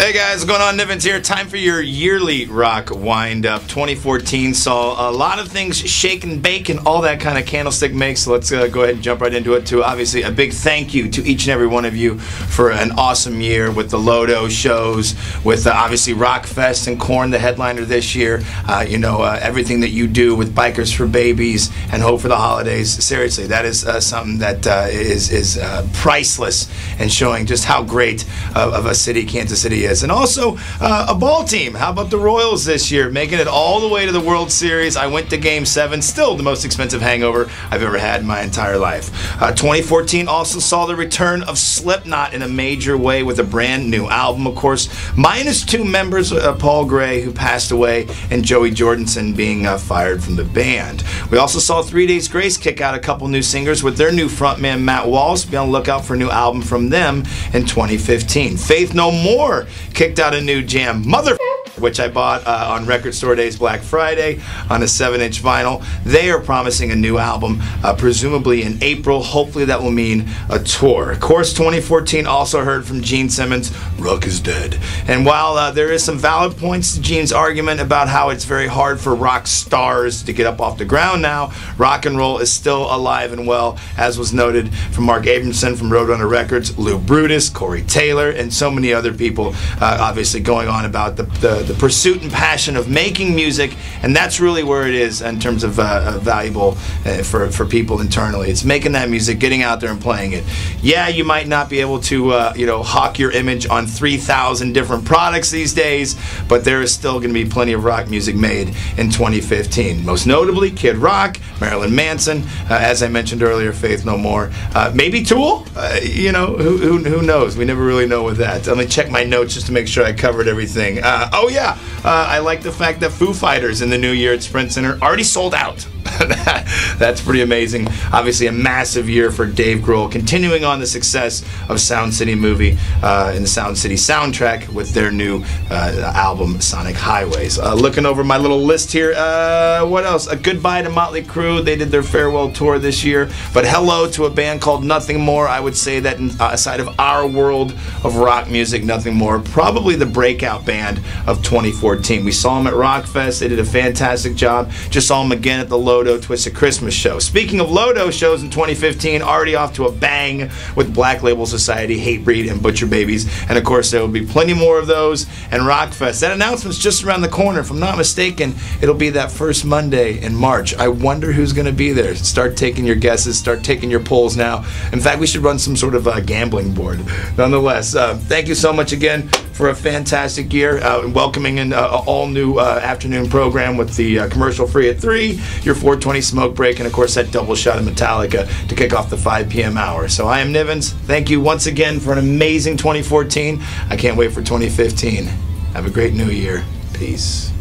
Hey guys, what's going on? Nivens here. Time for your yearly rock wind-up. 2014 saw a lot of things shake and bake and all that kind of candlestick makes, so let's go ahead and jump right into it. To obviously a big thank you to each and every one of you for an awesome year with the Lodo shows, with obviously Rockfest and Korn, the headliner this year. Everything that you do with Bikers for Babies and Hope for the Holidays. Seriously, that is something that is priceless, and showing just how great of a city Kansas City is. And also a ball team. How about the Royals this year, making it all the way to the World Series? I went to Game 7, still the most expensive hangover I've ever had in my entire life. 2014 also saw the return of Slipknot in a major way with a brand new album, of course, minus two members, Paul Gray, who passed away, and Joey Jordison being fired from the band. We also saw 3 Days Grace kick out a couple new singers with their new frontman, Matt Wallace. Be on the lookout for a new album from them in 2015. Faith No More kicked out a new jam, which I bought on Record Store Day's Black Friday on a 7-inch vinyl. They are promising a new album, presumably in April. Hopefully that will mean a tour. Of course, 2014 also heard from Gene Simmons, rock is dead. And while there is some valid points to Gene's argument about how it's very hard for rock stars to get up off the ground now, rock and roll is still alive and well, as was noted from Mark Abramson from Roadrunner Records, Lou Brutus, Corey Taylor, and so many other people obviously going on about the pursuit and passion of making music, and that's really where it is in terms of valuable for people internally. It's making that music, getting out there and playing it. Yeah, you might not be able to hawk your image on 3,000 different products these days, but there is still going to be plenty of rock music made in 2015. Most notably, Kid Rock, Marilyn Manson, as I mentioned earlier, Faith No More, maybe Tool. Who knows? We never really know with that. Let me check my notes just to make sure I covered everything. I like the fact that Foo Fighters in the new year at Sprint Center already sold out. That's pretty amazing. Obviously a massive year for Dave Grohl, continuing on the success of Sound City Movie and the Sound City soundtrack with their new album, Sonic Highways. Looking over my little list here, what else? A goodbye to Motley Crue. They did their farewell tour this year, but hello to a band called Nothing More. I would say that outside of our world of rock music, Nothing More, probably the breakout band of 2014. We saw them at Rockfest. They did a fantastic job. Just saw them again at the Lodo Twisted Christmas show. Speaking of Lodo shows in 2015, already off to a bang with Black Label Society, Hatebreed, and Butcher Babies, and of course there will be plenty more of those. And Rockfest, that announcement's just around the corner. If I'm not mistaken, it'll be that first Monday in March. I wonder who's going to be there. Start taking your guesses, start taking your polls now. In fact, we should run some sort of a gambling board. Nonetheless, thank you so much again for a fantastic year, welcoming an all-new afternoon program with the commercial-free at 3, your 4:20 smoke break, and of course that double shot of Metallica to kick off the 5 p.m. hour. So I am Nivens. Thank you once again for an amazing 2014. I can't wait for 2015. Have a great new year. Peace.